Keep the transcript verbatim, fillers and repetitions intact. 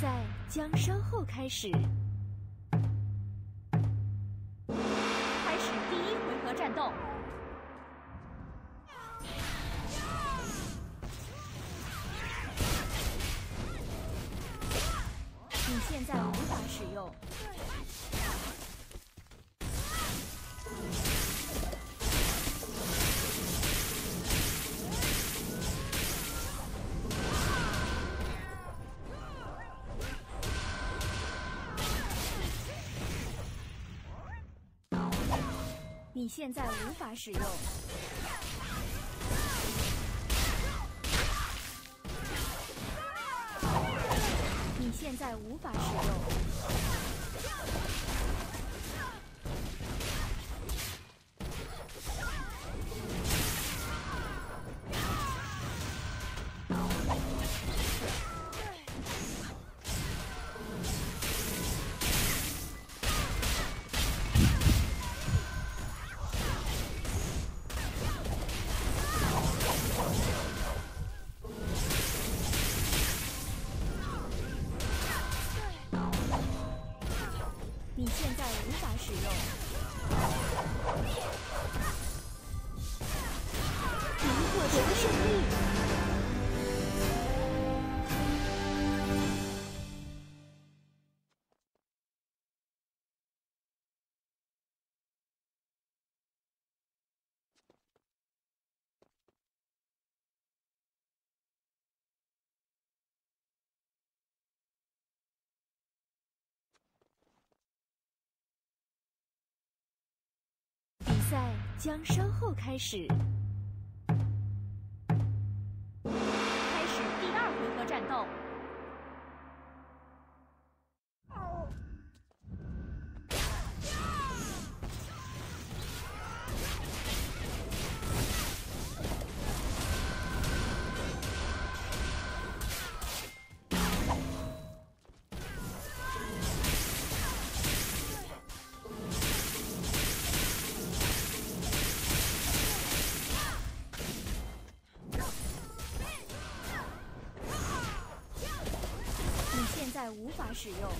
赛将稍后开始。开始第一回合战斗。你现在无法使用。 你现在无法使用。你现在无法使用。比赛将稍后开始。开始第二回合战斗。无法使用。